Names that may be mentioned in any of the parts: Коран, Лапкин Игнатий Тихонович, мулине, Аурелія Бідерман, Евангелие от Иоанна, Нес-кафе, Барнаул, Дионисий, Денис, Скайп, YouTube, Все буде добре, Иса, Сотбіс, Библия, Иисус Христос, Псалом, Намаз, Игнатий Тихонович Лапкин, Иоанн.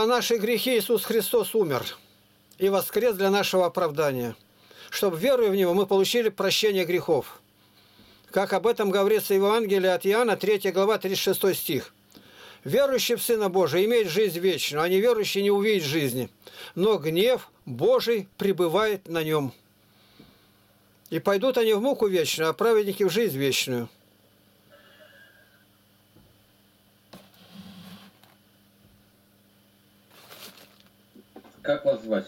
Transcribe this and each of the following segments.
На наши грехи Иисус Христос умер и воскрес для нашего оправдания, чтобы, веруя в Него, мы получили прощение грехов. Как об этом говорится в Евангелии от Иоанна, 3 глава, 36 стих. «Верующий в Сына Божия имеет жизнь вечную, а неверующий не увидит жизни, но гнев Божий пребывает на нем. И пойдут они в муку вечную, а праведники в жизнь вечную». Как вас звать?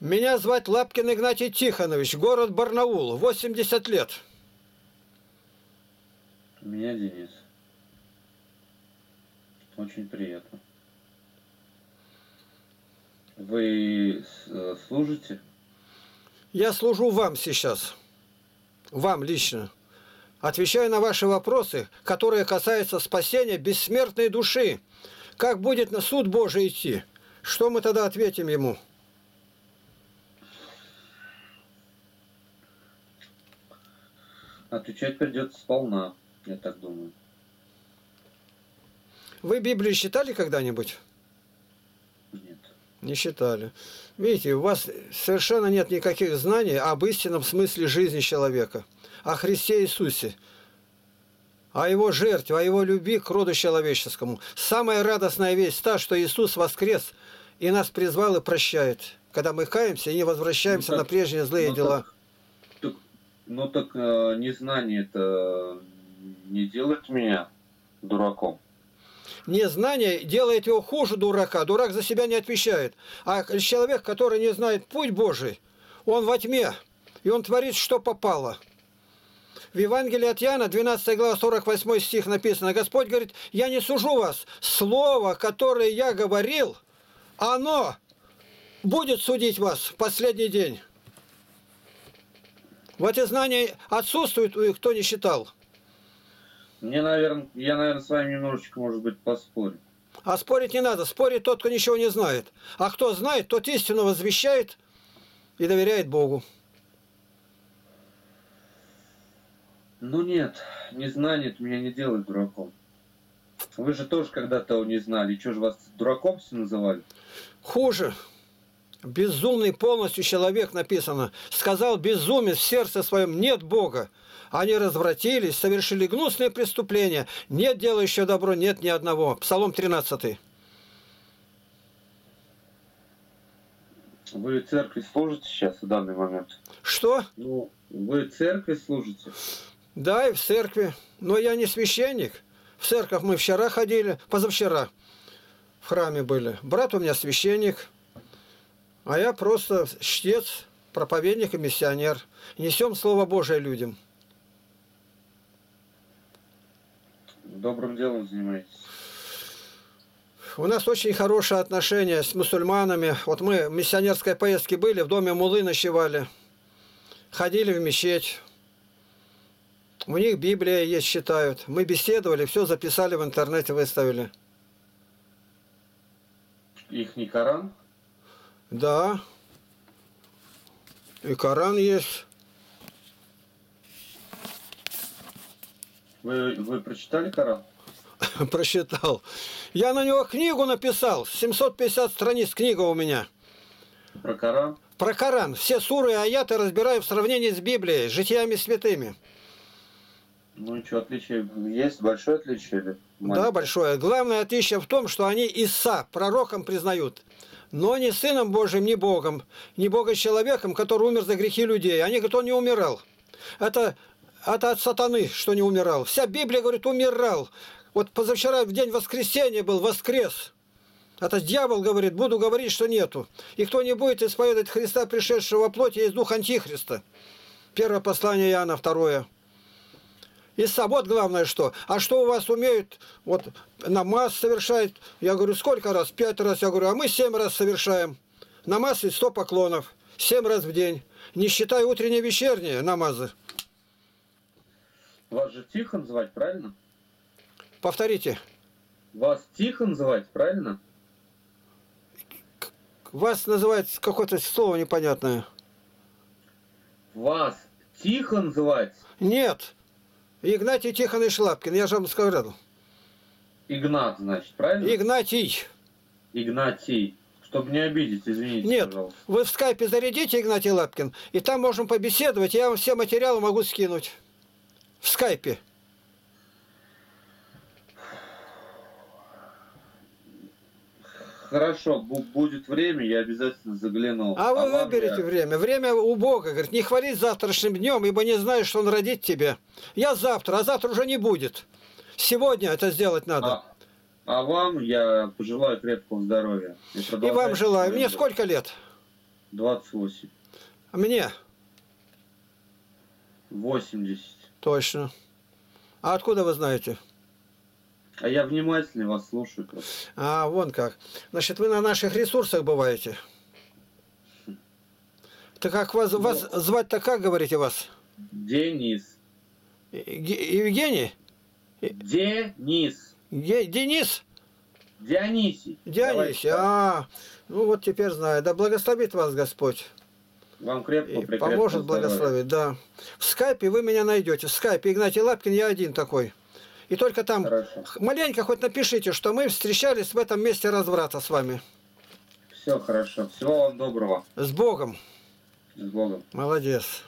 Меня звать Лапкин Игнатий Тихонович, город Барнаул, 80 лет. Меня Денис. Очень приятно. Вы служите? Я служу вам сейчас. Вам лично. Отвечаю на ваши вопросы, которые касаются спасения бессмертной души. Как будет на суд Божий идти? Что мы тогда ответим ему? Отвечать придется сполна, я так думаю. Вы Библию считали когда-нибудь? Нет. Не считали. Видите, у вас совершенно нет никаких знаний об истинном смысле жизни человека, о Христе Иисусе, о Его жертве, о Его любви к роду человеческому. Самая радостная весть та, что Иисус воскрес и нас призвал и прощает, когда мы каемся и не возвращаемся на прежние злые дела. Незнание-то не делает меня дураком. Незнание делает его хуже дурака. Дурак за себя не отвечает. А человек, который не знает путь Божий, он во тьме, и он творит, что попало. В Евангелии от Иоанна, 12 глава, 48 стих написано. Господь говорит: «Я не сужу вас. Слово, которое я говорил, оно будет судить вас в последний день». Вот эти знания отсутствуют у их, кто не считал. Я, наверное, с вами немножечко, может быть, поспорю. А спорить не надо. Спорит тот, кто ничего не знает. А кто знает, тот истину возвещает и доверяет Богу. Ну нет, незнание меня не делает дураком. Вы же тоже когда-то не знали. И что же вас дураком все называли? Хуже. Безумный полностью человек, написано, сказал безумец в сердце своем: нет Бога. Они развратились, совершили гнусные преступления. Нет делающего добро, нет ни одного. Псалом 13. Вы церкви служите сейчас, в данный момент? Что? Ну, вы церкви служите? Да, и в церкви. Но я не священник. В церковь мы вчера ходили, позавчера в храме были. Брат у меня священник. А я просто чтец, проповедник и миссионер. Несем Слово Божие людям. Добрым делом занимаетесь. У нас очень хорошие отношения с мусульманами. Вот мы в миссионерской поездке были, в доме муллы ночевали. Ходили в мечеть. У них Библия есть, читают. Мы беседовали, все записали в интернете, выставили. Их не Коран? Да, и Коран есть. Вы прочитали Коран? Прочитал. Я на него книгу написал, 750 страниц книга у меня. Про Коран? Про Коран. Все суры и аяты разбираю в сравнении с Библией, с житиями святыми. Ну и что, отличие есть? Большое отличие? Или маленькое? Да, большое. Главное отличие в том, что они Иса, пророком признают. Но не Сыном Божьим, не Богом, не Богочеловеком, который умер за грехи людей. Они говорят, он не умирал. Это от сатаны, что не умирал. Вся Библия говорит, умирал. Вот позавчера в день воскресения был, воскрес. Это дьявол говорит, буду говорить, что нету. И кто не будет исповедовать Христа, пришедшего во плоти, есть дух Антихриста. Первое послание Иоанна, 2. И вот главное что. А что у вас умеют? Вот намаз совершает. Я говорю, сколько раз? 5 раз. Я говорю, а мы 7 раз совершаем. Намаз и 100 поклонов. 7 раз в день. Не считая утренние и вечерние намазы. Вас же Тихон звать, правильно? Повторите. Вас Тихон звать, правильно? Вас называют какое-то слово непонятное. Вас Тихон звать? Нет. Игнатий Тихонович Лапкин, я же вам сказал. Игнат, значит, правильно? Игнатий. Игнатий, чтобы не обидеть, извините, нет, пожалуйста. Нет, вы в скайпе зарядите, Игнатий Лапкин, и там можем побеседовать, я вам все материалы могу скинуть. В скайпе. Хорошо, будет время, я обязательно загляну. А вы выберите время. Время у Бога. Говорит, не хвались завтрашним днем, ибо не знаешь, что Он родит тебе. Я завтра, а завтра уже не будет. Сегодня это сделать надо. А вам я пожелаю крепкого здоровья. И вам желаю. Мне сколько лет? 28. А мне? 80. Точно. А откуда вы знаете? А я внимательно вас слушаю. Просто. А, вон как. Значит, вы на наших ресурсах бываете. Так как вас звать-то как, говорите, вас? Денис. Евгений? Денис. Денис? Дионисий. Дионисий. А, ну вот теперь знаю. Да благословит вас Господь. Вам крепко поможет благословить, да. В скайпе вы меня найдете. В скайпе Игнатий Лапкин, я один такой. И только там хорошо. Маленько хоть напишите, что мы встречались в этом месте разврата с вами. Все хорошо. Всего вам доброго. С Богом. С Богом. Молодец.